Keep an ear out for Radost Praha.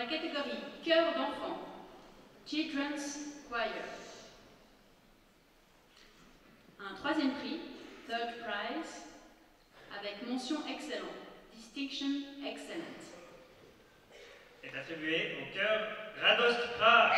la catégorie chœur d'enfants, Children's Choir. Un troisième prix, Third Prize, avec mention excellent, Distinction Excellent, est attribué au chœur Radost Praha.